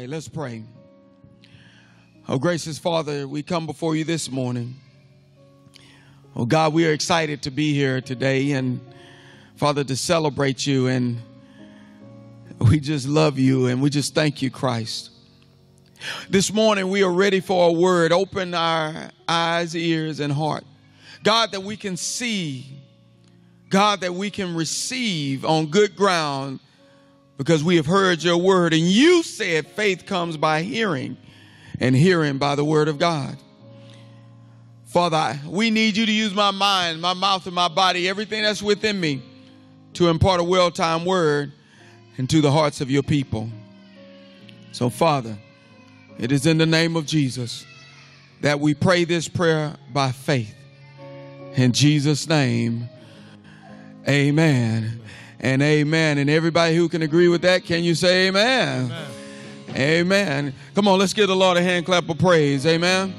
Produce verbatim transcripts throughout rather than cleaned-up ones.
pray. Let's pray. Oh, gracious Father, we come before you this morning. Oh, God, we are excited to be here today and, Father, to celebrate you. And we just love you and we just thank you, Christ. This morning, we are ready for a word. Open our eyes, ears, and heart. God, that we can see. God, that we can receive on good ground because we have heard your word. And you said faith comes by hearing and hearing by the word of God. Father, I, we need you to use my mind, my mouth, and my body, everything that's within me to impart a well-timed word into the hearts of your people. So, Father, it is in the name of Jesus that we pray this prayer by faith. In Jesus' name, amen and amen. And everybody who can agree with that, can you say amen? Amen. Amen. Come on, let's give the Lord a hand clap of praise. Amen.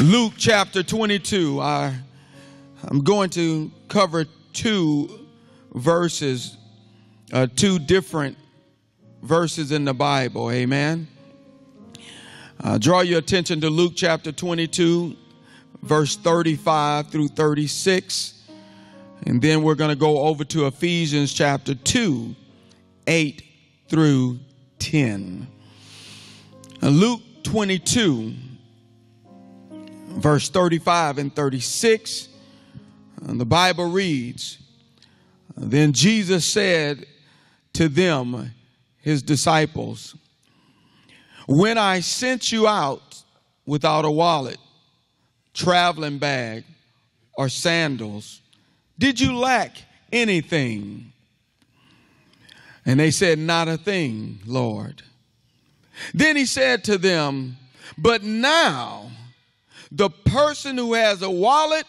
Luke chapter twenty-two. I, I'm going to cover two verses, uh, two different verses in the Bible. Amen. Uh, draw your attention to Luke chapter twenty-two, verse thirty-five through thirty-six. And then we're going to go over to Ephesians chapter two, eight through ten. Uh, Luke twenty-two. Verse thirty-five and thirty-six, the Bible reads, "Then Jesus said to them, his disciples, when I sent you out without a wallet, traveling bag, or sandals, did you lack anything? And they said, not a thing, Lord. Then he said to them, but now the person who has a wallet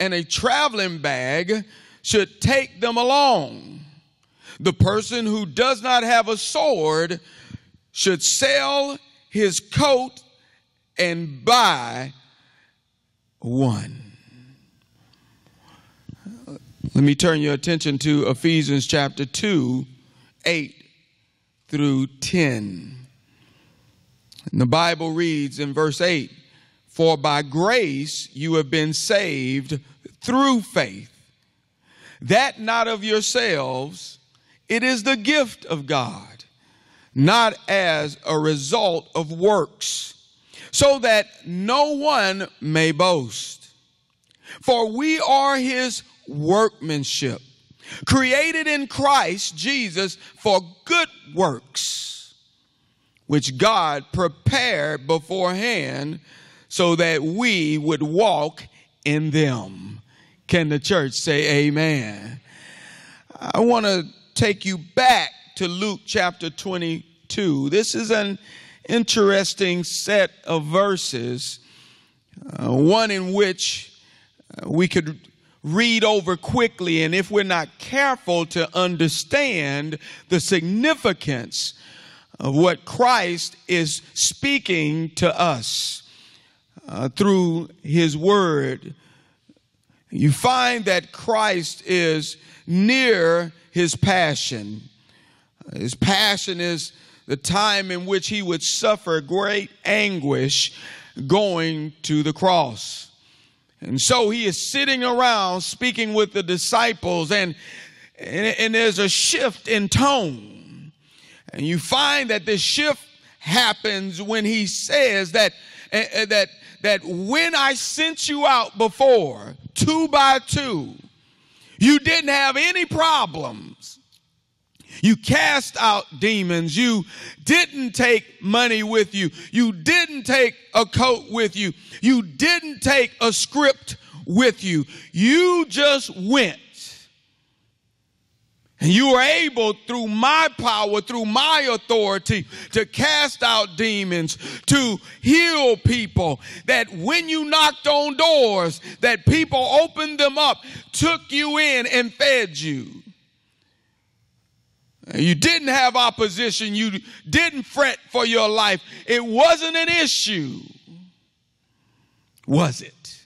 and a traveling bag should take them along. The person who does not have a sword should sell his coat and buy one." Let me turn your attention to Ephesians chapter two, eight through ten. And the Bible reads in verse eight, "For by grace you have been saved through faith, that not of yourselves, it is the gift of God, not as a result of works, so that no one may boast. For we are his workmanship, created in Christ Jesus for good works, which God prepared beforehand, so that we would walk in them." Can the church say amen? I want to take you back to Luke chapter twenty-two. This is an interesting set of verses, uh, one in which uh, we could read over quickly. And if we're not careful to understand the significance of what Christ is speaking to us Uh, through his word, you find that Christ is near his passion. His passion is the time in which he would suffer great anguish going to the cross. And so he is sitting around speaking with the disciples, and, and, and there's a shift in tone. And you find that this shift happens when he says that, uh, that, that when I sent you out before, two by two, you didn't have any problems. You cast out demons. You didn't take money with you. You didn't take a coat with you. You didn't take a script with you. You just went. And you were able, through my power, through my authority, to cast out demons, to heal people, that when you knocked on doors, that people opened them up, took you in and fed you. You didn't have opposition. You didn't fret for your life. It wasn't an issue, was it?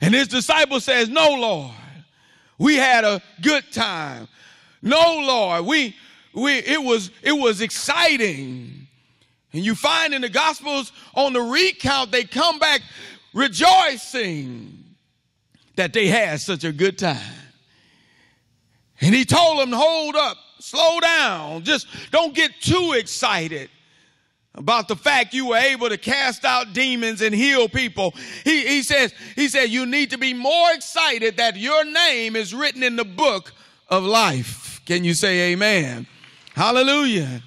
And his disciple says, no, Lord. We had a good time. No, Lord, we we, it was, it was exciting. And you find in the Gospels on the recount, they come back rejoicing that they had such a good time. And he told them, hold up, slow down. Just don't get too excited about the fact you were able to cast out demons and heal people. He, he says, he said, you need to be more excited that your name is written in the book of life. Can you say amen? Hallelujah.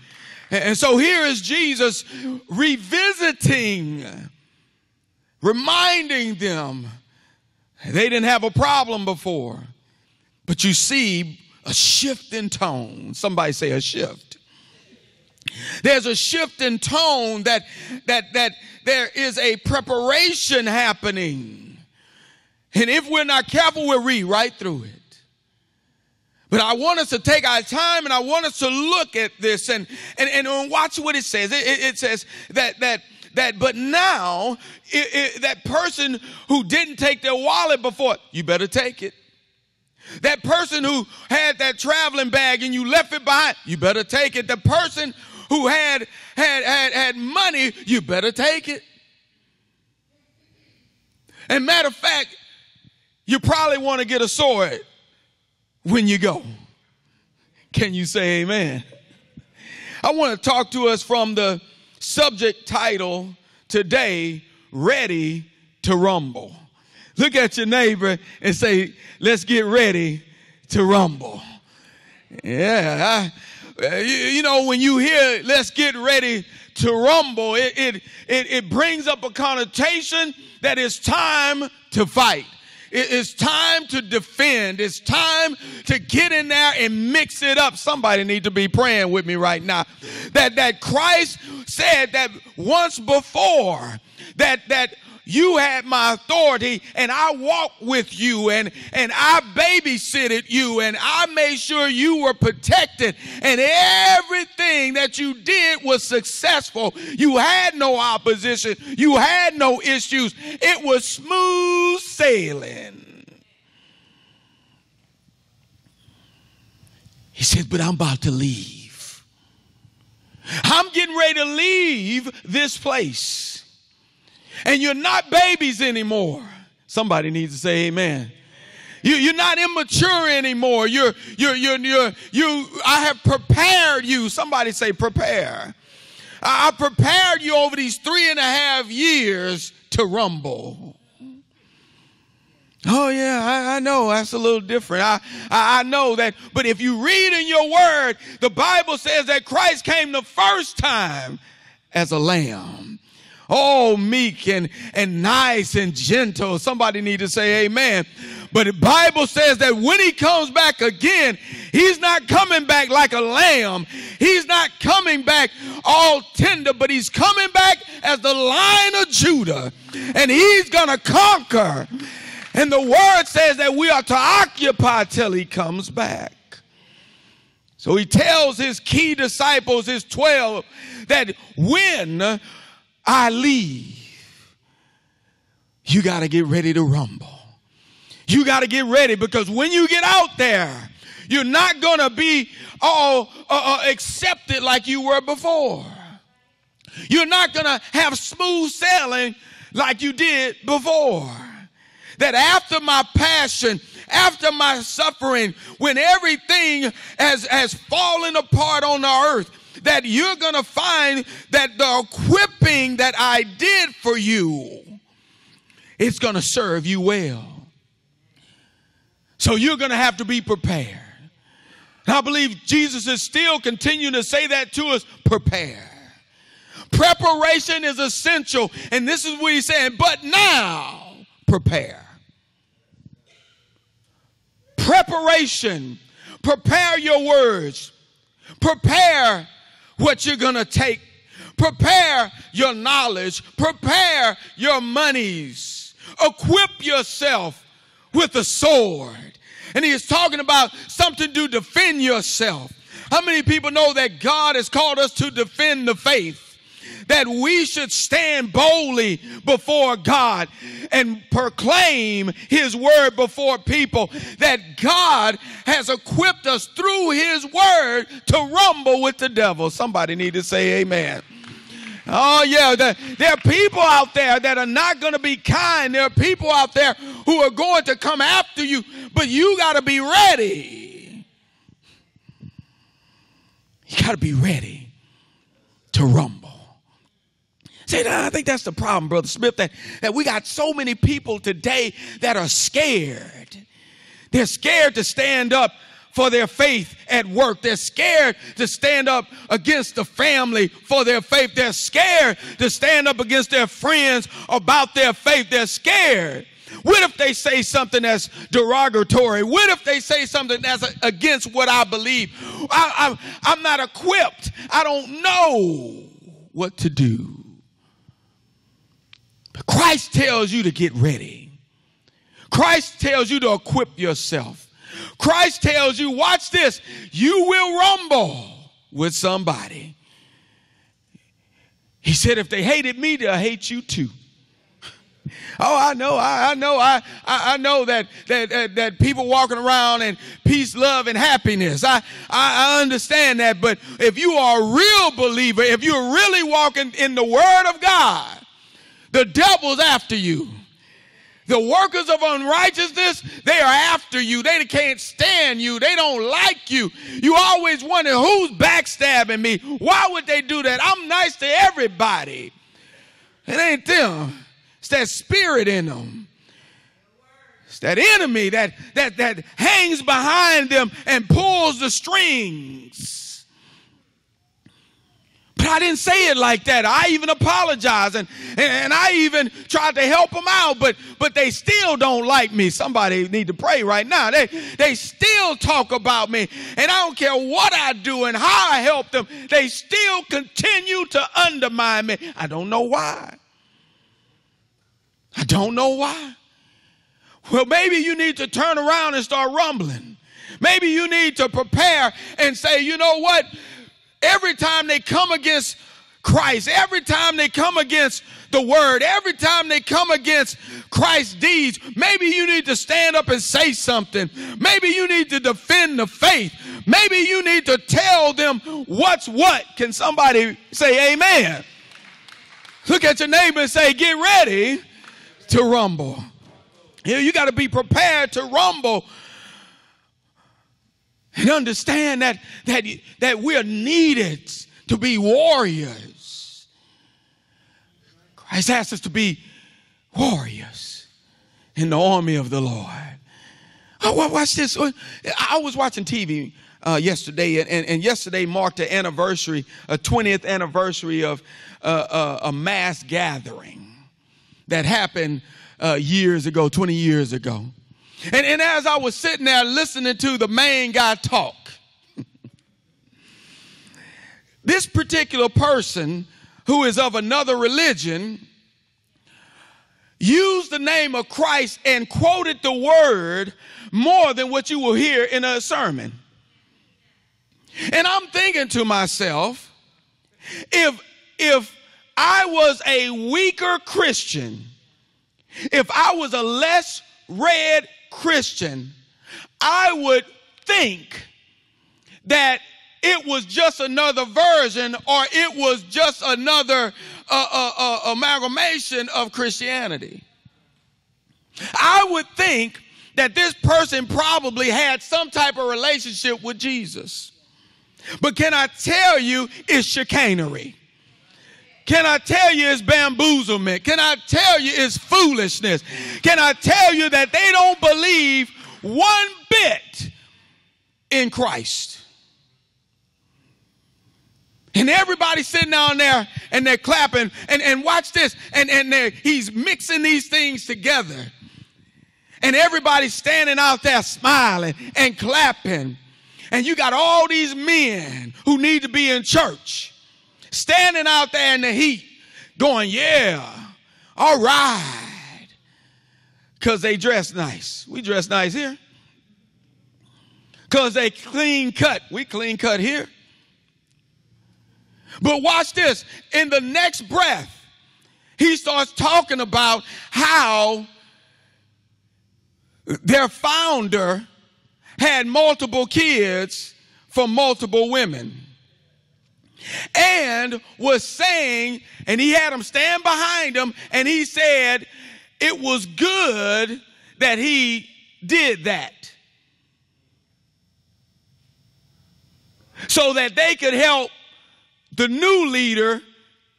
And so here is Jesus revisiting, reminding them they didn't have a problem before. But you see a shift in tone. Somebody say a shift. There's a shift in tone that, that, that there is a preparation happening. And if we're not careful, we'll read right through it. But I want us to take our time, and I want us to look at this and, and, and watch what it says. It, it, it says that, that, that, but now it, it, that person who didn't take their wallet before, you better take it. That person who had that traveling bag and you left it behind, you better take it. The person who had, had, had, had money, you better take it. And matter of fact, you probably want to get a sword when you go. Can you say amen? I want to talk to us from the subject title today, Ready to Rumble. Look at your neighbor and say, let's get ready to rumble. Yeah. I, you, you know, when you hear, let's get ready to rumble, it, it, it, it brings up a connotation that it's time to fight. It, it's time to defend. It's time to get in there and mix it up. Somebody need to be praying with me right now. That, that Christ said that once before, that, that, you had my authority, and I walked with you, and, and I babysitted you, and I made sure you were protected, and everything that you did was successful. You had no opposition. You had no issues. It was smooth sailing. He said, but I'm about to leave. I'm getting ready to leave this place. And you're not babies anymore. Somebody needs to say amen. You, you're not immature anymore. You're, you're, you're, you're, you, I have prepared you. Somebody say prepare. I, I prepared you over these three and a half years to rumble. Oh, yeah, I, I know. That's a little different. I, I, I know that. But if you read in your word, the Bible says that Christ came the first time as a lamb. Oh, meek and, and nice and gentle. Somebody need to say amen. But the Bible says that when he comes back again, he's not coming back like a lamb. He's not coming back all tender, but he's coming back as the Lion of Judah. And he's going to conquer. And the word says that we are to occupy till he comes back. So he tells his key disciples, his twelve, that when I leave, you got to get ready to rumble. You got to get ready, because when you get out there, you're not going to be all uh, uh, accepted like you were before. You're not going to have smooth sailing like you did before. That after my passion, after my suffering, when everything has, has fallen apart on the earth, that you're going to find that the equipping that I did for you, it's going to serve you well. So you're going to have to be prepared. And I believe Jesus is still continuing to say that to us, prepare. Preparation is essential. And this is what he's saying, but now prepare. Preparation. Prepare your words. Prepare what you're going to take. Prepare your knowledge. Prepare your monies. Equip yourself with a sword. And he is talking about something to defend yourself. How many people know that God has called us to defend the faith? that we should stand boldly before God and proclaim his word before people, that God has equipped us through his word to rumble with the devil. Somebody need to say amen. Oh, yeah. There are people out there that are not going to be kind. There are people out there who are going to come after you, but you got to be ready. You got to be ready to rumble. See, I think that's the problem, Brother Smith, that, that we got so many people today that are scared. They're scared to stand up for their faith at work. They're scared to stand up against the family for their faith. They're scared to stand up against their friends about their faith. They're scared. What if they say something that's derogatory? What if they say something that's against what I believe? I, I, I'm not equipped. I don't know what to do. But Christ tells you to get ready. Christ tells you to equip yourself. Christ tells you, watch this, you will rumble with somebody. He said, if they hated me, they'll hate you too. Oh, I know, I, I know, I, I know that, that, that, that people walking around in peace, love, and happiness. I, I, I understand that, but if you are a real believer, if you're really walking in the word of God, the devil's after you. The workers of unrighteousness, they are after you. They can't stand you. They don't like you. You always wonder, who's backstabbing me? Why would they do that? I'm nice to everybody. It ain't them. It's that spirit in them. It's that enemy that, that, that hangs behind them and pulls the strings. But I didn't say it like that. I even apologized, and, and, and I even tried to help them out, but, but they still don't like me. Somebody need to pray right now. They, they still talk about me, and I don't care what I do and how I help them. They still continue to undermine me. I don't know why. I don't know why. Well, maybe you need to turn around and start rumbling. Maybe you need to prepare and say, you know what? Every time they come against Christ, every time they come against the word, every time they come against Christ's deeds, maybe you need to stand up and say something. Maybe you need to defend the faith. Maybe you need to tell them what's what. Can somebody say amen? Look at your neighbor and say, get ready to rumble. You got to be prepared to rumble. And understand that, that, that we are needed to be warriors. Christ asked us to be warriors in the army of the Lord. Oh, watch this. I was watching T V uh, yesterday, and, and yesterday marked the anniversary, a twentieth anniversary of uh, a, a mass gathering that happened uh, years ago, twenty years ago. And, and as I was sitting there listening to the main guy talk, this particular person who is of another religion used the name of Christ and quoted the word more than what you will hear in a sermon. And I'm thinking to myself, if, if I was a weaker Christian, if I was a less read Christian, I would think that it was just another version, or it was just another uh, uh, uh, amalgamation of Christianity. I would think that this person probably had some type of relationship with Jesus. But can I tell you, it's chicanery. Can I tell you it's bamboozlement? Can I tell you it's foolishness? Can I tell you that they don't believe one bit in Christ? And everybody's sitting down there and they're clapping, and, and watch this, and, and he's mixing these things together. And everybody's standing out there smiling and clapping. And you got all these men who need to be in church, standing out there in the heat, going, yeah, all right, because they dress nice. We dress nice here. Because they clean cut. We clean cut here. But watch this. In the next breath, he starts talking about how their founder had multiple kids from multiple women, and was saying, and he had them stand behind him, and he said it was good that he did that so that they could help the new leader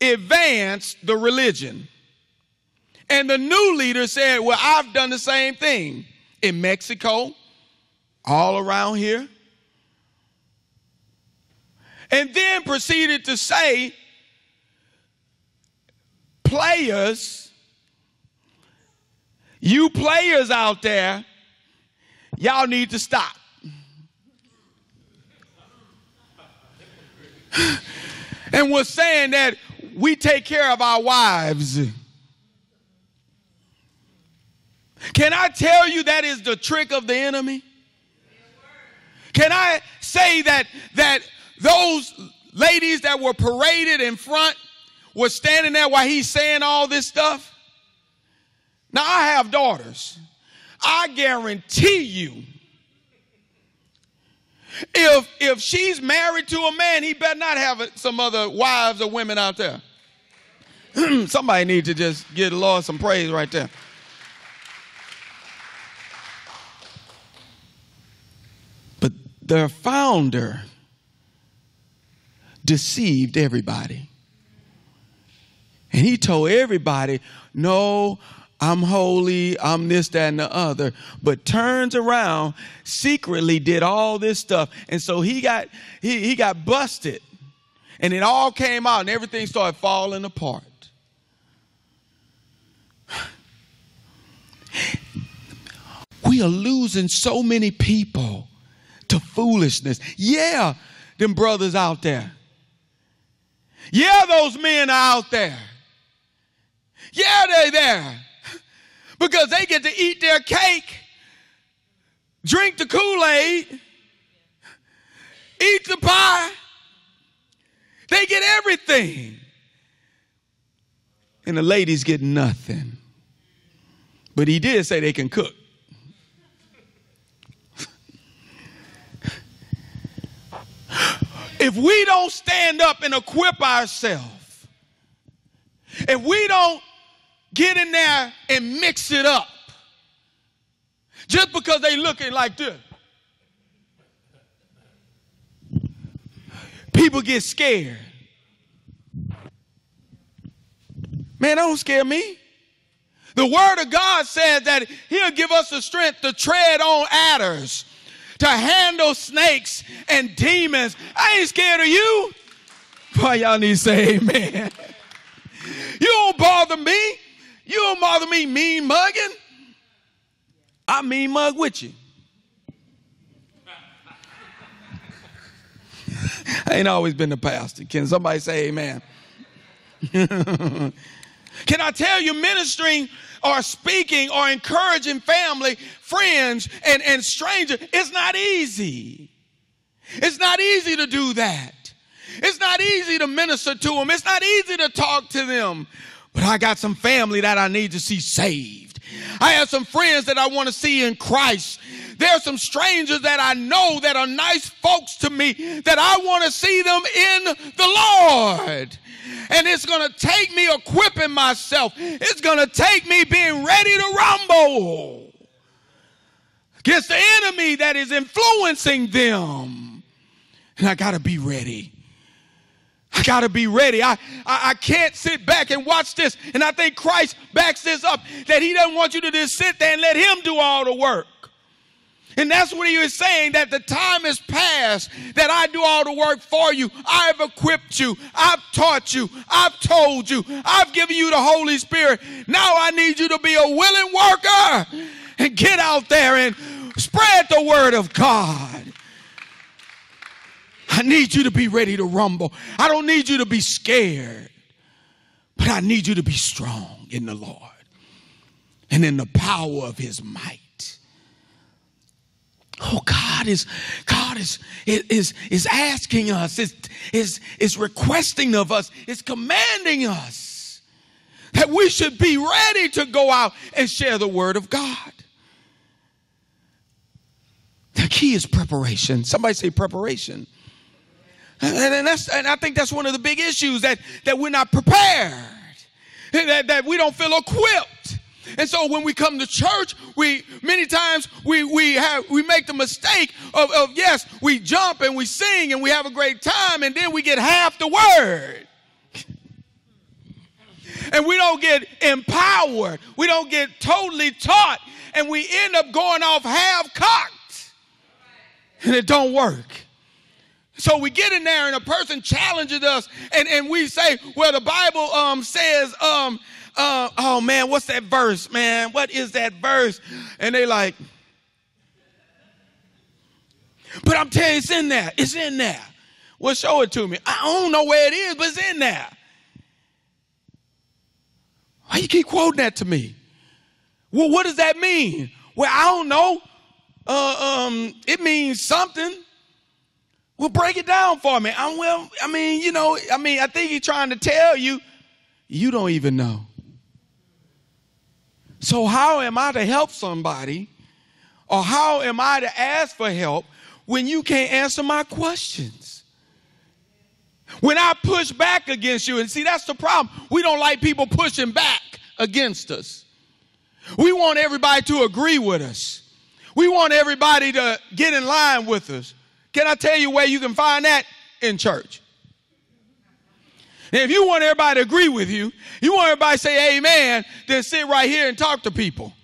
advance the religion. And the new leader said, well, I've done the same thing in Mexico, all around here. And then proceeded to say, players, you players out there, y'all need to stop. And was saying that we take care of our wives. Can I tell you that is the trick of the enemy? Can I say that that those ladies that were paraded in front were standing there while he's saying all this stuff? Now, I have daughters. I guarantee you, if, if she's married to a man, he better not have some other wives or women out there. Somebody need to just give the Lord some praise right there. But their founder deceived everybody. And he told everybody, no, I'm holy, I'm this, that, and the other, but turns around, secretly did all this stuff. And so he got, he, he got busted, and it all came out, and everything started falling apart. We are losing so many people to foolishness. Yeah, them brothers out there. Yeah, those men are out there. Yeah, they're there. Because they get to eat their cake, drink the Kool-Aid, eat the pie. They get everything. And the ladies get nothing. But he did say they can cook. If we don't stand up and equip ourselves, if we don't get in there and mix it up, just because they looking like this, people get scared. Man, don't scare me. The word of God says that he'll give us the strength to tread on adders, to handle snakes and demons. I ain't scared of you. Boy, y'all need to say amen. You don't bother me. You don't bother me mean mugging. I mean mug with you. I ain't always been the pastor. Can somebody say amen? Can I tell you, ministering or speaking or encouraging family, friends, and, and strangers, it's not easy. It's not easy to do that. It's not easy to minister to them. It's not easy to talk to them. But I got some family that I need to see saved. I have some friends that I want to see in Christ. There are some strangers that I know that are nice folks to me that I want to see them in the Lord. And it's going to take me equipping myself. It's going to take me being ready to rumble against the enemy that is influencing them. And I got to be ready. I got to be ready. I, I I can't sit back and watch this. And I think Christ backs this up, that he doesn't want you to just sit there and let him do all the work. And that's what he was saying, that the time is past, that I do all the work for you. I've equipped you. I've taught you. I've told you. I've given you the Holy Spirit. Now I need you to be a willing worker and get out there and spread the word of God. I need you to be ready to rumble. I don't need you to be scared, but I need you to be strong in the Lord and in the power of his might. Oh, God is God is is is asking us, is is is requesting of us, is commanding us that we should be ready to go out and share the word of God. The key is preparation. Somebody say preparation. And, and that's and I think that's one of the big issues, that that we're not prepared, that that we don't feel equipped. And so when we come to church, we many times we we have we make the mistake of, of yes, we jump and we sing and we have a great time, and then we get half the word. And we don't get empowered. We don't get totally taught, and we end up going off half-cocked. And it don't work. So we get in there and a person challenges us, and, and we say, well, the Bible um, says, um, uh, oh, man, what's that verse, man? What is that verse? And they like, but I'm telling you, it's in there. It's in there. Well, show it to me. I don't know where it is, but it's in there. Why you keep quoting that to me? Well, what does that mean? Well, I don't know. Uh, um, it means something. Well, break it down for me. I'm, well, I mean, you know, I mean, I think he's trying to tell you, you don't even know. So how am I to help somebody, or how am I to ask for help when you can't answer my questions? When I push back against you, and see, that's the problem. We don't like people pushing back against us. We want everybody to agree with us. We want everybody to get in line with us. Can I tell you where you can find that? In church. And if you want everybody to agree with you, you want everybody to say amen, then sit right here and talk to people.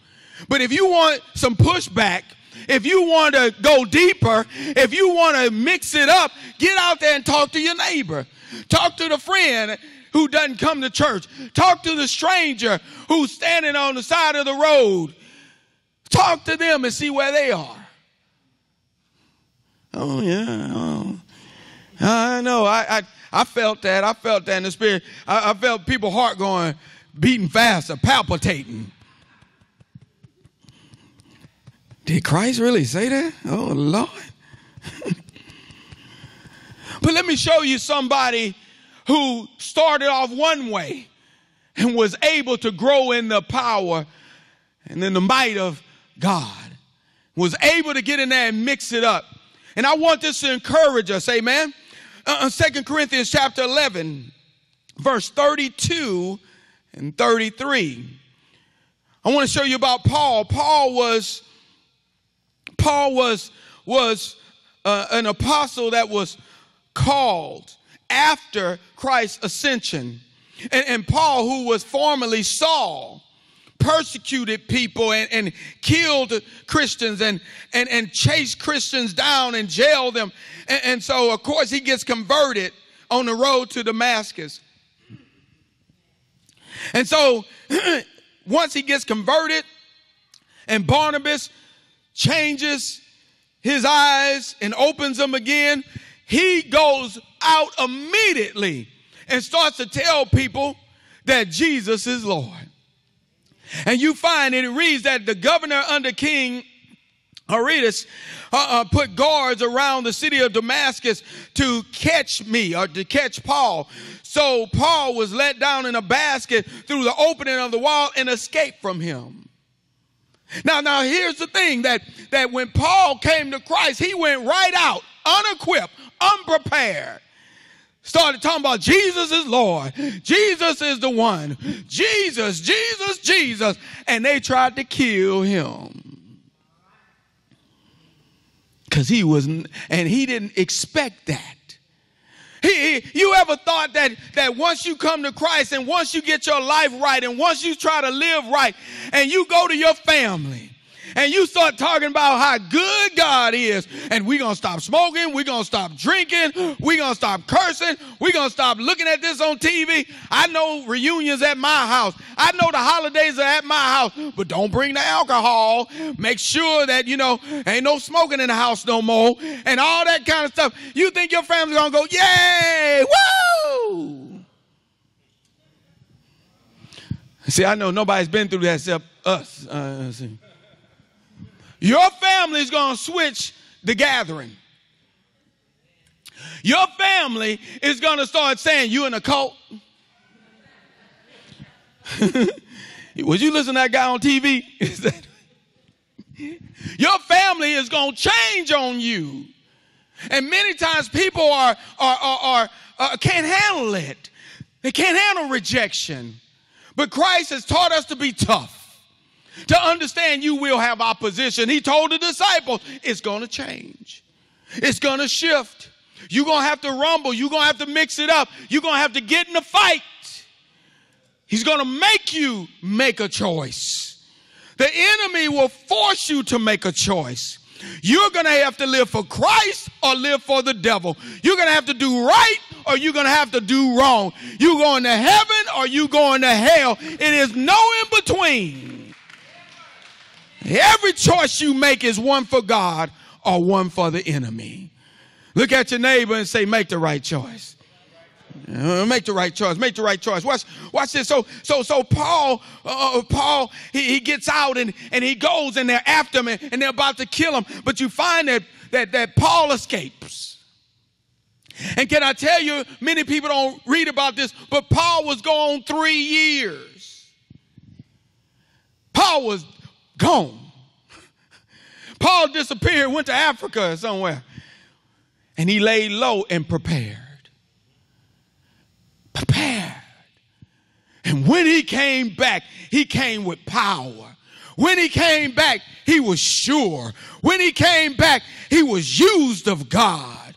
But if you want some pushback, if you want to go deeper, if you want to mix it up, get out there and talk to your neighbor. Talk to the friend who doesn't come to church. Talk to the stranger who's standing on the side of the road. Talk to them and see where they are. Oh, yeah. Oh. I know. I, I I felt that. I felt that in the spirit. I, I felt people's heart going, beating faster, palpitating. Did Christ really say that? Oh, Lord. But let me show you somebody who started off one way and was able to grow in the power and in the might of God, was able to get in there and mix it up. And I want this to encourage us, amen? Uh, Second Corinthians chapter eleven, verse thirty-two and thirty-three. I want to show you about Paul. Paul was, Paul was, was uh, an apostle that was called after Christ's ascension. And, and Paul, who was formerly Saul, persecuted people and, and killed Christians and, and, and chased Christians down and jailed them. And, and so, of course, he gets converted on the road to Damascus. And so once he gets converted and Barnabas changes his eyes and opens them again, he goes out immediately and starts to tell people that Jesus is Lord. And you find it, it reads that the governor under King Aretas uh, uh, put guards around the city of Damascus to catch me, or to catch Paul. So Paul was let down in a basket through the opening of the wall and escaped from him. Now, now here's the thing, that, that when Paul came to Christ, he went right out, unequipped, unprepared. Started talking about Jesus is Lord. Jesus is the one. Jesus, Jesus, Jesus. And they tried to kill him. Because he wasn't, and he didn't expect that. He, he, you ever thought that, that once you come to Christ and once you get your life right and once you try to live right and you go to your family, and you start talking about how good God is, and we're going to stop smoking, we're going to stop drinking, we're going to stop cursing, we're going to stop looking at this on T V. I know reunions at my house. I know the holidays are at my house, but don't bring the alcohol. Make sure that, you know, ain't no smoking in the house no more, and all that kind of stuff. You think your family's going to go, yay, woo! See, I know nobody's been through that except us. Uh, see. Your family is going to switch the gathering. Your family is going to start saying, you in a cult? Would you listen to that guy on T V? Your family is going to change on you. And many times people are, are, are, are uh, can't handle it. They can't handle rejection. But Christ has taught us to be tough. To understand you will have opposition. He told the disciples, it's going to change. It's going to shift. You're going to have to rumble. You're going to have to mix it up. You're going to have to get in a fight. He's going to make you make a choice. The enemy will force you to make a choice. You're going to have to live for Christ or live for the devil. You're going to have to do right or you're going to have to do wrong. You're going to heaven or you're going to hell. It is no in between. Every choice you make is one for God or one for the enemy. Look at your neighbor and say, make the right choice. Make the right choice. Make the right choice. Watch, watch this. So, so, so Paul, uh, Paul, he, he gets out and, and he goes and they're after him and, and they're about to kill him. But you find that, that, that Paul escapes. And can I tell you, many people don't read about this, but Paul was gone three years. Paul was gone. Paul disappeared, went to Africa or somewhere. And he laid low and prepared. Prepared. And when he came back, he came with power. When he came back, he was sure. When he came back, he was used of God.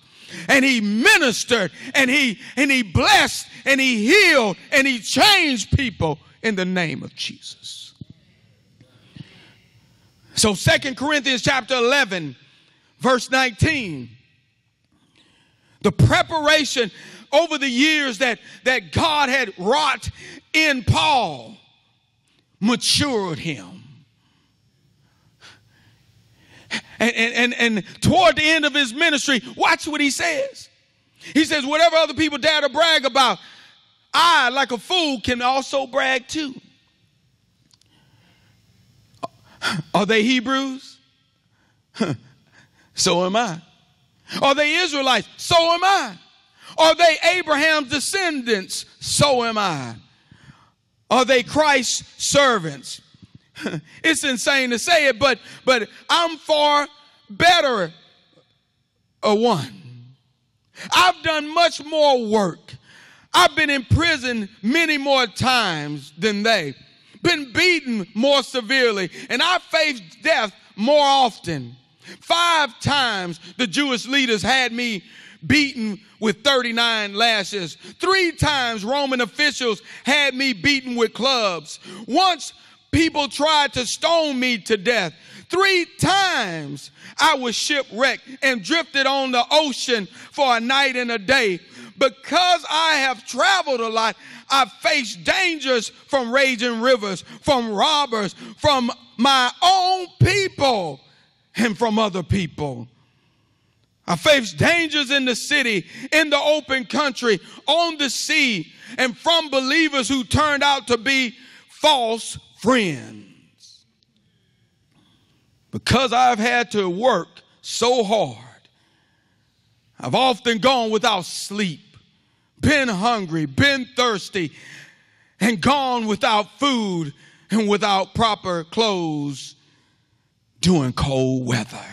And he ministered and he and he blessed and he healed and he changed people in the name of Jesus. So Second Corinthians chapter eleven, verse nineteen. The preparation over the years that, that God had wrought in Paul matured him. And, and, and, and toward the end of his ministry, watch what he says. He says, whatever other people dare to brag about, I, like a fool, can also brag too. Are they Hebrews? So am I. Are they Israelites? So am I. Are they Abraham's descendants? So am I. Are they Christ's servants? It's insane to say it, but, but I'm far better a one. I've done much more work. I've been in prison many more times than they. Been beaten more severely. And I faced death more often. Five times the Jewish leaders had me beaten with thirty-nine lashes. Three times Roman officials had me beaten with clubs. Once people tried to stone me to death. Three times I was shipwrecked and drifted on the ocean for a night and a day. Because I have traveled a lot, I've faced dangers from raging rivers, from robbers, from my own people and from other people. I faced dangers in the city, in the open country, on the sea, and from believers who turned out to be false friends. Because I've had to work so hard, I've often gone without sleep, been hungry, been thirsty, and gone without food and without proper clothes during cold weather.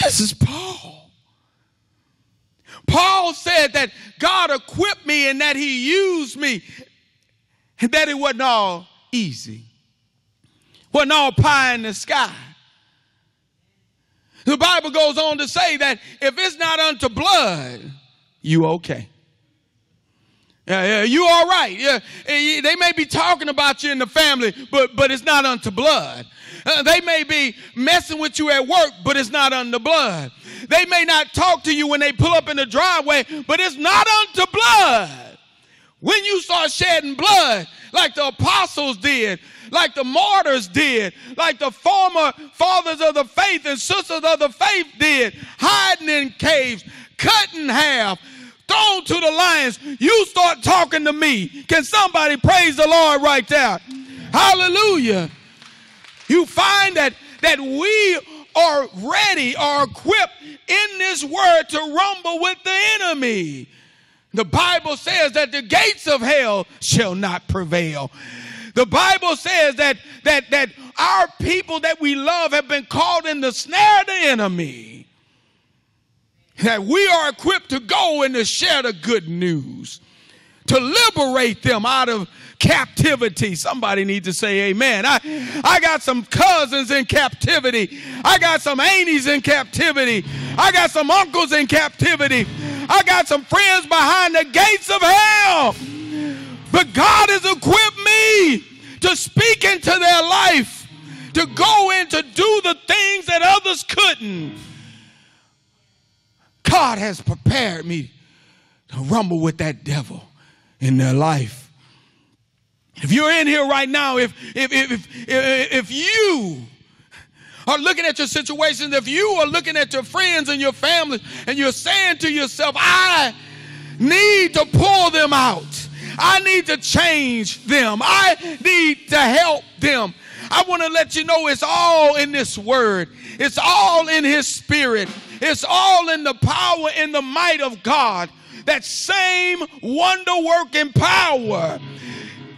This is Paul. Paul said that God equipped me and that he used me and that it wasn't all easy. Wasn't all pie in the sky. The Bible goes on to say that if it's not unto blood, you okay. Yeah, yeah, you all right. Yeah, they may be talking about you in the family, but, but it's not unto blood. Uh, they may be messing with you at work, but it's not unto blood. They may not talk to you when they pull up in the driveway, but it's not unto blood. When you start shedding blood, like the apostles did, like the martyrs did, like the former fathers of the faith and sisters of the faith did, hiding in caves, cut in half, thrown to the lions, you start talking to me. Can somebody praise the Lord right there? Hallelujah. you find that, that we are ready or equipped in this word to rumble with the enemy. The Bible says that the gates of hell shall not prevail. The Bible says that, that, that our people that we love have been caught in the snare of the enemy. That we are equipped to go and to share the good news, to liberate them out of captivity. Somebody needs to say amen. I, I got some cousins in captivity. I got some aunties in captivity. I got some uncles in captivity. I got some friends behind the gates of hell. But God has equipped me to speak into their life, to go in to do the things that others couldn't. God has prepared me to rumble with that devil in their life. If you're in here right now, if, if, if, if, if you are looking at your situation, if you are looking at your friends and your family, and you're saying to yourself, I need to pull them out. I need to change them. I need to help them. I want to let you know it's all in this word. It's all in his spirit. It's all in the power and the might of God. That same wonder-working power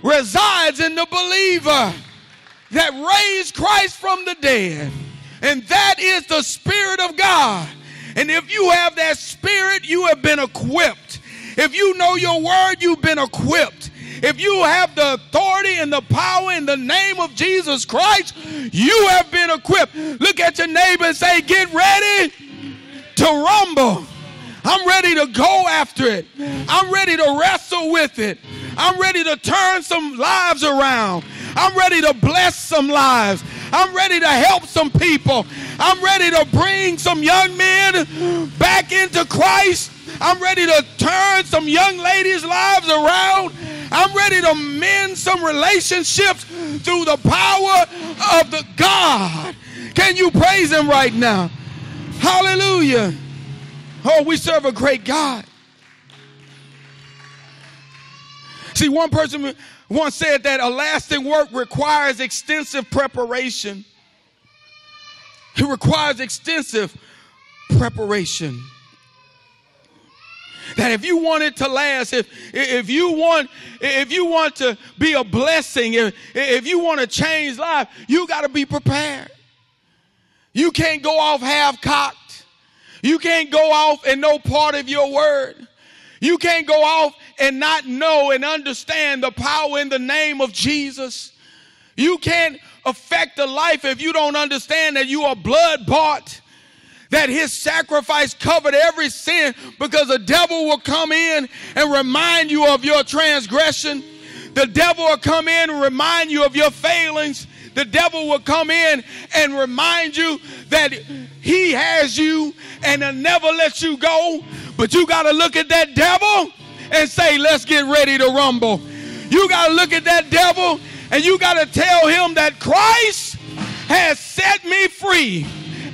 resides in the believer that raised Christ from the dead. And that is the Spirit of God. And if you have that Spirit, you have been equipped. If you know your word, you've been equipped. If you have the authority and the power in the name of Jesus Christ, you have been equipped. Look at your neighbor and say, get ready to rumble. I'm ready to go after it. I'm ready to wrestle with it. I'm ready to turn some lives around. I'm ready to bless some lives. I'm ready to help some people. I'm ready to bring some young men back into Christ. I'm ready to turn some young ladies' lives around. I'm ready to mend some relationships through the power of the God. Can you praise him right now? Hallelujah. Oh, we serve a great God. See, one person once said that a lasting work requires extensive preparation. It requires extensive preparation. That if you want it to last, if, if, you want, if you want to be a blessing, if, if you want to change life, you got to be prepared. You can't go off half-cocked. You can't go off and know part of your word. You can't go off and not know and understand the power in the name of Jesus. You can't affect a life if you don't understand that you are blood-bought, that his sacrifice covered every sin, because the devil will come in and remind you of your transgression. The devil will come in and remind you of your failings. The devil will come in and remind you that he has you and he'll never let you go. But you got to look at that devil and say, let's get ready to rumble. You got to look at that devil and you got to tell him that Christ has set me free.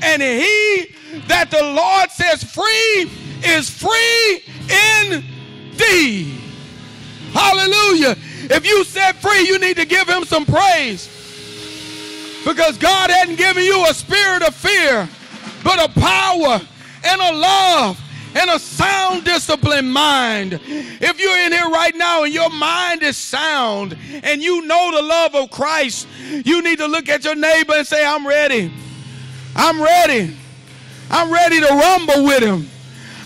And he that the Lord says free is free indeed. Hallelujah. If you set free, you need to give him some praise. Because God hadn't given you a spirit of fear, but a power and a love and a sound disciplined mind. If you're in here right now and your mind is sound and you know the love of Christ, you need to look at your neighbor and say, I'm ready. I'm ready. I'm ready to rumble with him.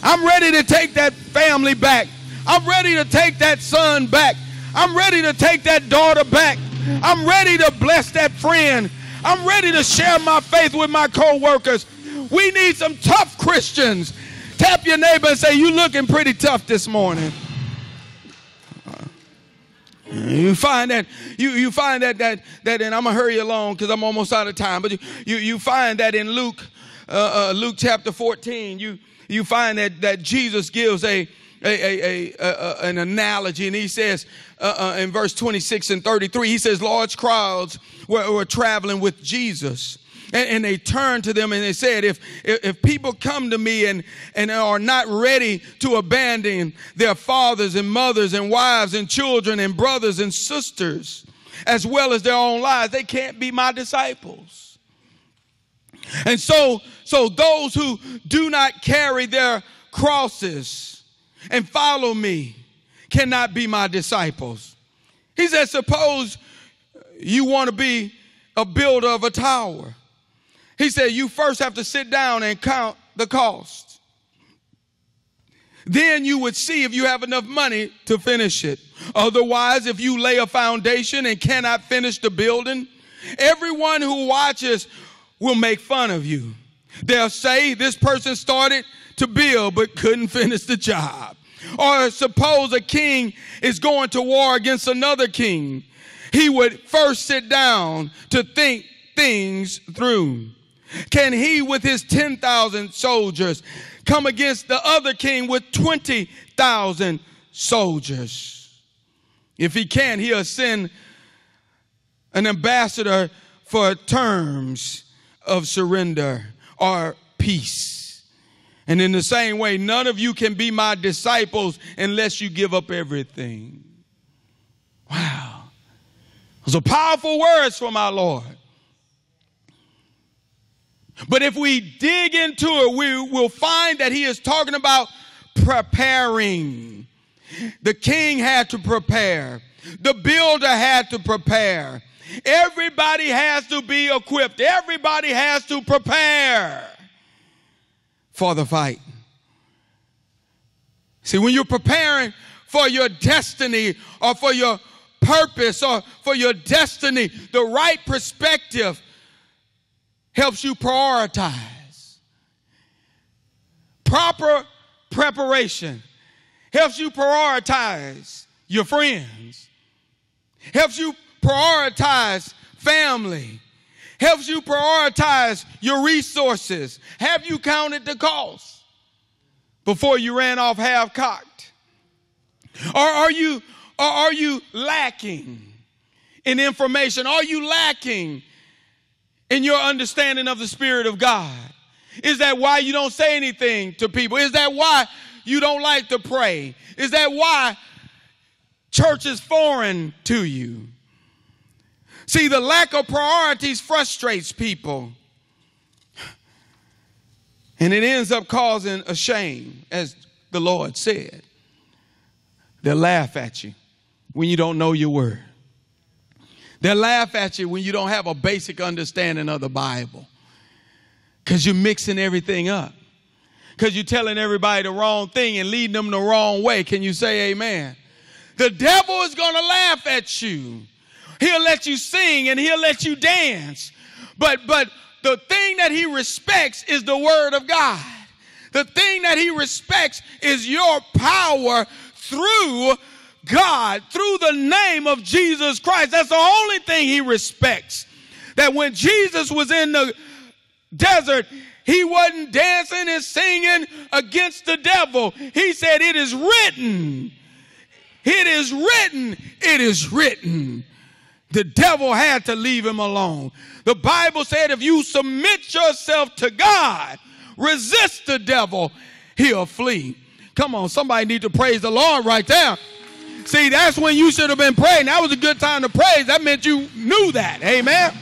I'm ready to take that family back. I'm ready to take that son back. I'm ready to take that daughter back. I'm ready to bless that friend. I'm ready to share my faith with my co-workers. We need some tough Christians. Tap your neighbor and say, you looking pretty tough this morning. You find that, you, you find that, that, that, and I'm going to hurry along because I'm almost out of time, but you, you, you find that in Luke, uh, uh, Luke chapter fourteen, you, you find that, that Jesus gives a, A, a, a, a, an analogy, and he says uh, uh, in verse twenty-six and thirty-three, he says large crowds were, were traveling with Jesus, and, and they turned to them and they said, if if people come to me and and are not ready to abandon their fathers and mothers and wives and children and brothers and sisters as well as their own lives, they can't be my disciples. And so, so those who do not carry their crosses and follow me cannot be my disciples. He said, suppose you want to be a builder of a tower. He said, you first have to sit down and count the cost. Then you would see if you have enough money to finish it. Otherwise, if you lay a foundation and cannot finish the building, everyone who watches will make fun of you. They'll say this person started to build but couldn't finish the job. Or suppose a king is going to war against another king. He would first sit down to think things through. Can he with his ten thousand soldiers come against the other king with twenty thousand soldiers? If he can, he'll send an ambassador for terms of surrender or peace. And in the same way, none of you can be my disciples unless you give up everything. Wow. Those are powerful words from our Lord. But if we dig into it, we will find that he is talking about preparing. The king had to prepare. The builder had to prepare. Everybody has to be equipped. Everybody has to prepare for the fight. See, when you're preparing for your destiny or for your purpose or for your destiny, the right perspective helps you prioritize. Proper preparation helps you prioritize your friends, helps you prioritize family, helps you prioritize your resources. Have you counted the cost before you ran off half-cocked? Or are you, or are you lacking in information? Are you lacking in your understanding of the Spirit of God? Is that why you don't say anything to people? Is that why you don't like to pray? Is that why church is foreign to you? See, the lack of priorities frustrates people. And it ends up causing a shame, as the Lord said. They'll laugh at you when you don't know your word. They laugh at you when you don't have a basic understanding of the Bible, because you're mixing everything up, because you're telling everybody the wrong thing and leading them the wrong way. Can you say amen? The devil is going to laugh at you. He'll let you sing and he'll let you dance. But, but the thing that he respects is the word of God. The thing that he respects is your power through God, through the name of Jesus Christ. That's the only thing he respects. That when Jesus was in the desert, he wasn't dancing and singing against the devil. He said, it is written. It is written. It is written. The devil had to leave him alone. The Bible said, if you submit yourself to God, resist the devil, he'll flee. Come on, somebody need to praise the Lord right there. See, that's when you should have been praying. That was a good time to praise. That meant you knew that. Amen.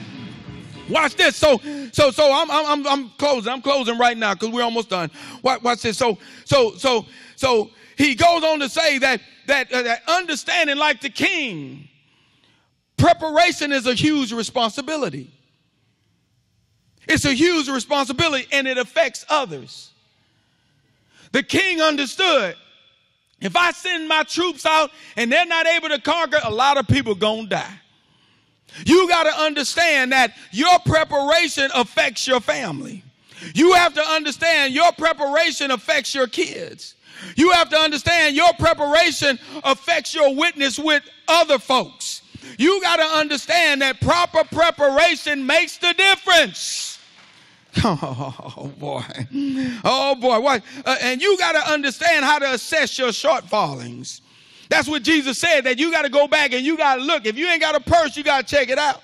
Watch this. So, so, so I'm, I'm, I'm closing. I'm closing right now because we're almost done. Watch, watch this. So, so, so, so he goes on to say that that, uh, that understanding, like the king, preparation is a huge responsibility. It's a huge responsibility, and it affects others. The king understood. If I send my troops out and they're not able to conquer, a lot of people gonna die. You got to understand that your preparation affects your family. You have to understand your preparation affects your kids. You have to understand your preparation affects your witness with other folks. You got to understand that proper preparation makes the difference. Oh, boy. Oh, boy. What? Uh, and you got to understand how to assess your shortfallings. That's what Jesus said, that you got to go back and you got to look. If you ain't got a purse, you got to check it out.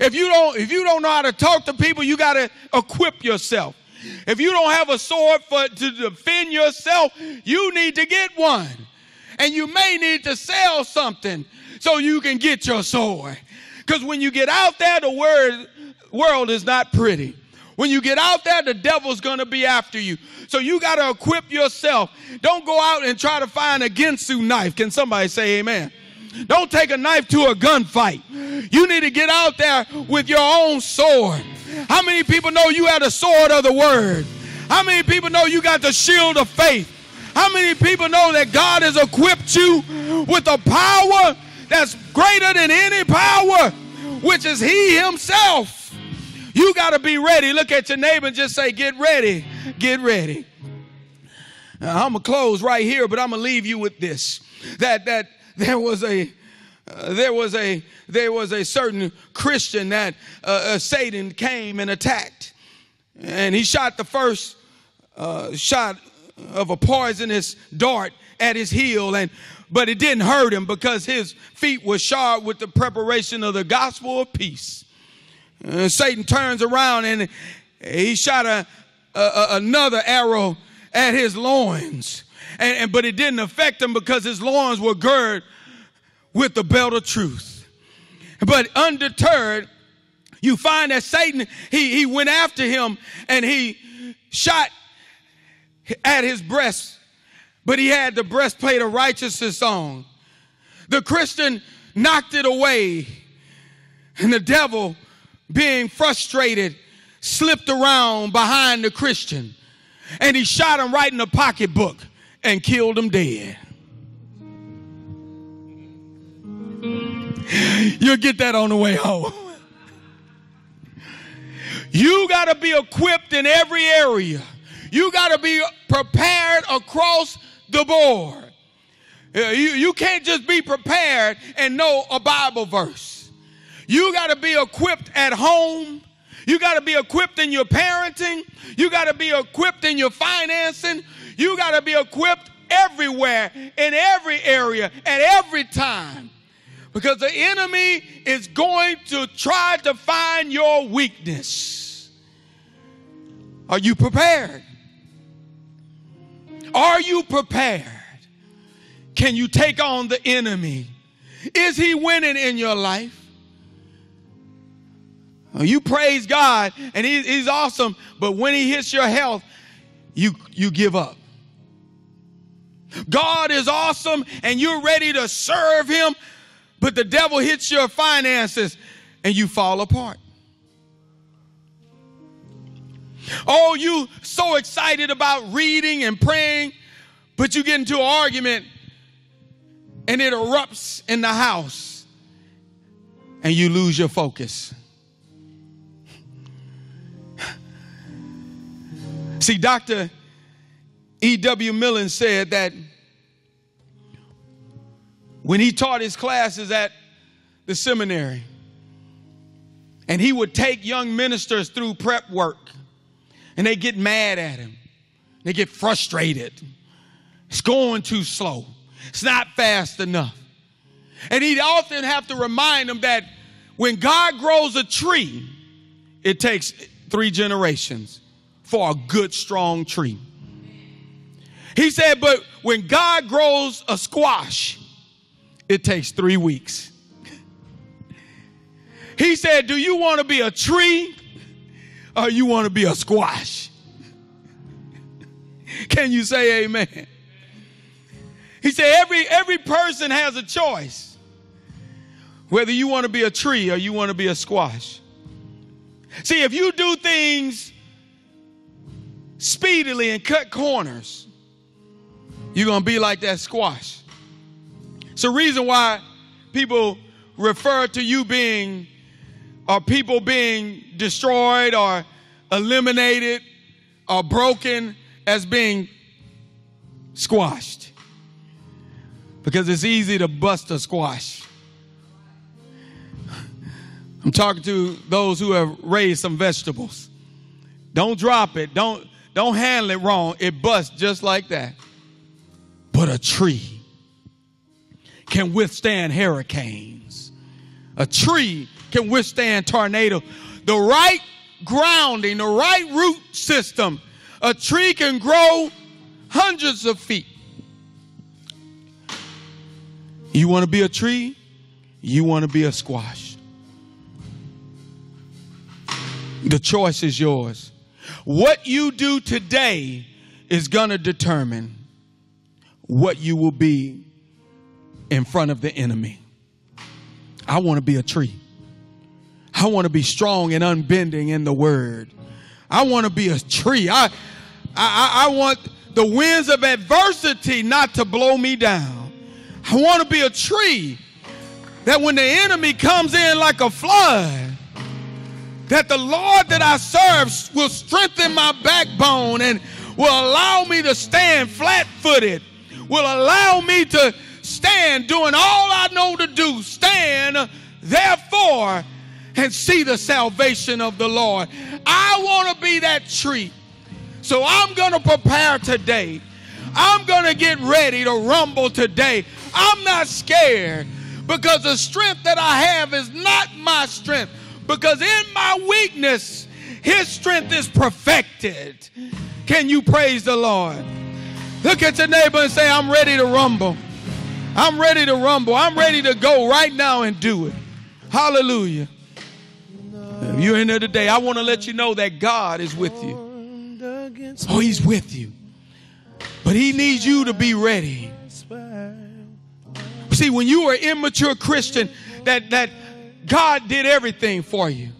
If you don't, if you don't know how to talk to people, you got to equip yourself. If you don't have a sword for, to defend yourself, you need to get one. And you may need to sell something so you can get your sword. Because when you get out there, the word, world is not pretty. When you get out there, the devil's going to be after you. So you got to equip yourself. Don't go out and try to find a Ginsu knife. Can somebody say amen? Don't take a knife to a gunfight. You need to get out there with your own sword. How many people know you had a sword of the word? How many people know you got the shield of faith? How many people know that God has equipped you with a power that's greater than any power, which is He Himself? You got to be ready. Look at your neighbor and just say, get ready, get ready. Now, I'm going to close right here, but I'm going to leave you with this, that, that there was a, uh, there was a, there was a certain Christian that uh, uh, Satan came and attacked, and he shot the first uh, shot of a poisonous dart at his heel, and but it didn't hurt him because his feet were shod with the preparation of the gospel of peace. Uh, Satan turns around and he shot a, a, another arrow at his loins, and, and but it didn't affect him because his loins were girded with the belt of truth. But undeterred, you find that Satan, he, he went after him and he shot at his breast, but he had the breastplate of righteousness on. The Christian knocked it away, and the devil, being frustrated, slipped around behind the Christian, and he shot him right in the pocketbook and killed him dead. You'll get that on the way home. You got to be equipped in every area. You got to be prepared across the board. You, you can't just be prepared and know a Bible verse. You got to be equipped at home. You got to be equipped in your parenting. You got to be equipped in your financing. You got to be equipped everywhere, in every area, at every time. Because the enemy is going to try to find your weakness. Are you prepared? Are you prepared? Can you take on the enemy? Is he winning in your life? You praise God and he, he's awesome, but when he hits your health, you, you give up. God is awesome and you're ready to serve him, but the devil hits your finances and you fall apart. Oh, you so excited about reading and praying, but you get into an argument and it erupts in the house and you lose your focus. See, Doctor E W Millen said that when he taught his classes at the seminary, and he would take young ministers through prep work, and they get mad at him. They get frustrated. It's going too slow. It's not fast enough. And he'd often have to remind them that when God grows a tree, it takes three generations for a good, strong tree. He said, but when God grows a squash, it takes three weeks. He said, do you want to be a tree or you want to be a squash? Can you say amen? He said, every, every person has a choice, whether you want to be a tree or you want to be a squash. See, if you do things speedily and cut corners, you're going to be like that squash. It's the reason why people refer to you being, or people being destroyed or eliminated or broken, as being squashed. Because it's easy to bust a squash. I'm talking to those who have raised some vegetables. Don't drop it. Don't Don't handle it wrong. It busts just like that. But a tree can withstand hurricanes. A tree can withstand tornadoes. The right grounding, the right root system, a tree can grow hundreds of feet. You want to be a tree you want to be a squash. The choice is yours. What you do today is going to determine what you will be in front of the enemy. I want to be a tree. I want to be strong and unbending in the word. I want to be a tree. I, I, I want the winds of adversity not to blow me down. I want to be a tree that when the enemy comes in like a flood, that the Lord that I serve will strengthen my backbone and will allow me to stand flat-footed, will allow me to stand doing all I know to do. Stand, therefore, and see the salvation of the Lord. I want to be that tree. So I'm going to prepare today. I'm going to get ready to rumble today. I'm not scared because the strength that I have is not my strength. Because in my weakness, his strength is perfected. Can you praise the Lord? Look at your neighbor and say, I'm ready to rumble. I'm ready to rumble. I'm ready to go right now and do it. Hallelujah. If you're in here today, I want to let you know that God is with you. Oh, he's with you. But he needs you to be ready. See, when you are an immature Christian, that, that God did everything for you.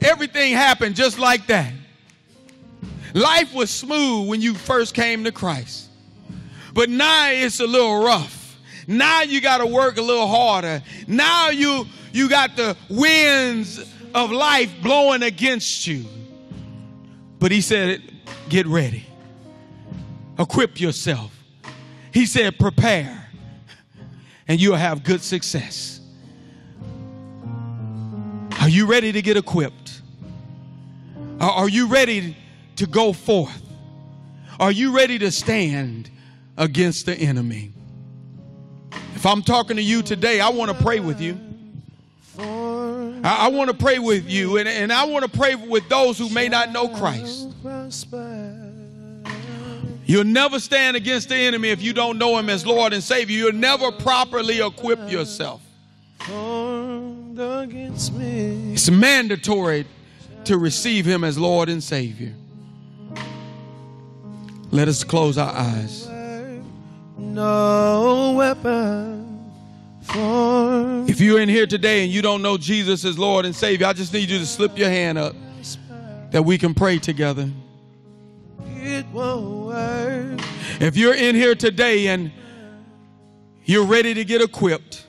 Everything happened just like that. Life was smooth when you first came to Christ. But now it's a little rough. Now you got to work a little harder. Now you, you got the winds of life blowing against you. But he said, get ready. Equip yourself. He said, prepare. And you'll have good success. Are you ready to get equipped? Are you ready to go forth? Are you ready to stand against the enemy? If I'm talking to you today, I want to pray with you. I, I want to pray with you, and, and I want to pray with those who may not know Christ. You'll never stand against the enemy if you don't know him as Lord and Savior. You'll never properly equip yourself. It's mandatory to receive him as Lord and Savior. Let us close our eyes. No weapon. If you're in here today and you don't know Jesus as Lord and Savior, I just need you to slip your hand up that we can pray together. It won't work. If you're in here today and you're ready to get equipped,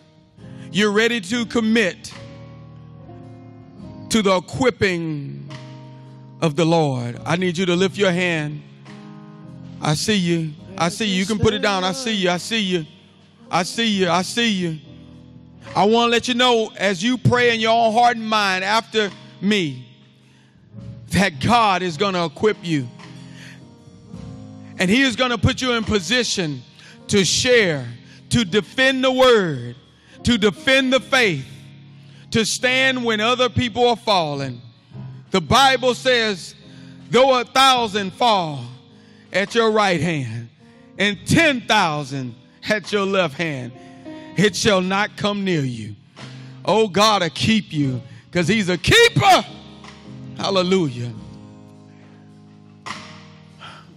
you're ready to commit to the equipping of the Lord, I need you to lift your hand. I see you. I see you. You can put it down. I see you. I see you. I see you. I see you. I want to let you know, as you pray in your own heart and mind after me, that God is going to equip you. And he is going to put you in position to share, to defend the word, to defend the faith, to stand when other people are falling. The Bible says, though a thousand fall at your right hand and ten thousand at your left hand, it shall not come near you. Oh, God will keep you because he's a keeper. Hallelujah.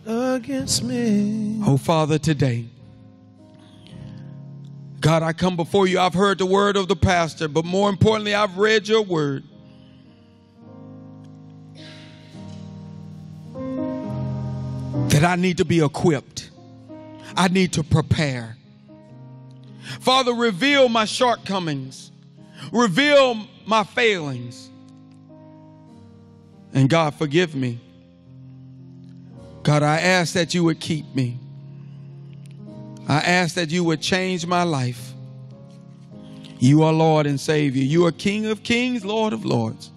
Against me. Oh, Father, today, God, I come before you. I've heard the word of the pastor, but more importantly, I've read your word. That I need to be equipped. I need to prepare. Father, reveal my shortcomings. Reveal my failings. And God, forgive me. God, I ask that you would keep me. I ask that you would change my life. You are Lord and Savior. You are King of Kings, Lord of Lords.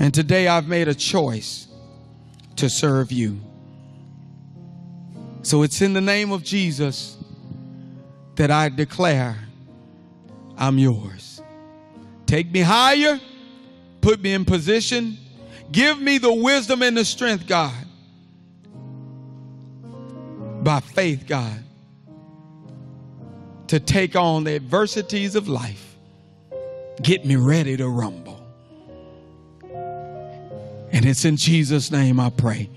And today I've made a choice to serve you. So it's in the name of Jesus that I declare I'm yours. Take me higher. Put me in position. Give me the wisdom and the strength, God. By faith, God, to take on the adversities of life. Get me ready to rumble. And it's in Jesus' name I pray.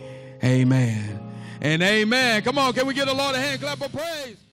Amen. And amen. Come on, can we give the Lord a hand clap of praise?